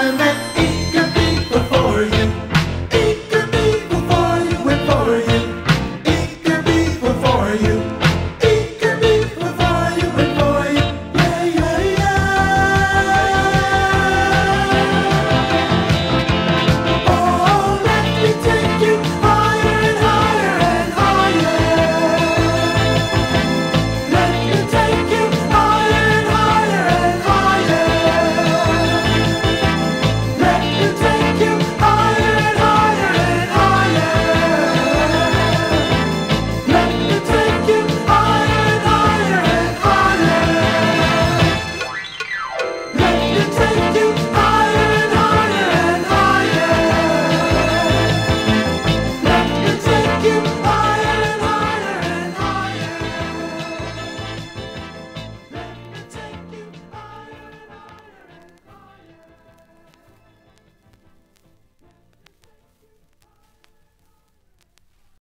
time.